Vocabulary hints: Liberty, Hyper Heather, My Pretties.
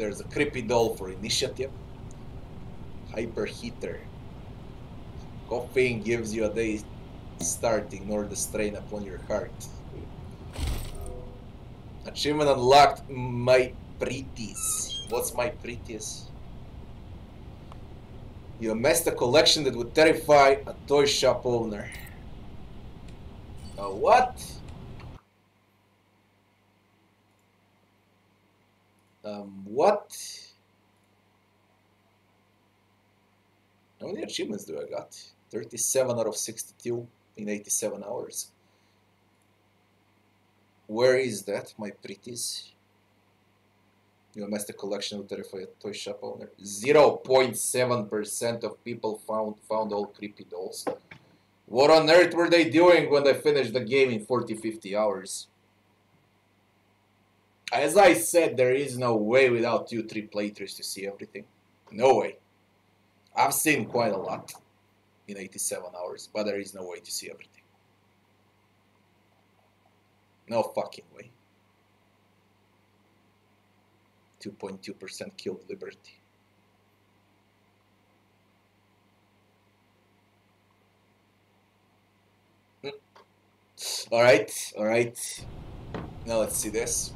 There's a creepy doll for initiative. Hyper Heather. Coughing gives you a day start. Ignore the strain upon your heart. Achievement unlocked. My Pretties. What's My Pretties? You amassed a collection that would terrify a toy shop owner. A what? What? How many achievements do I got? 37 out of 62 in 87 hours. Where is that, My Pretties? You amassed a collection of terrified toy shop owner. 0.7% of people found all creepy dolls. What on earth were they doing when they finished the game in 40-50 hours? As I said, there is no way without 2-3 playthroughs to see everything. No way. I've seen quite a lot in 87 hours, but there is no way to see everything. No fucking way. 2.2% killed Liberty. All right, all right. Now let's see this.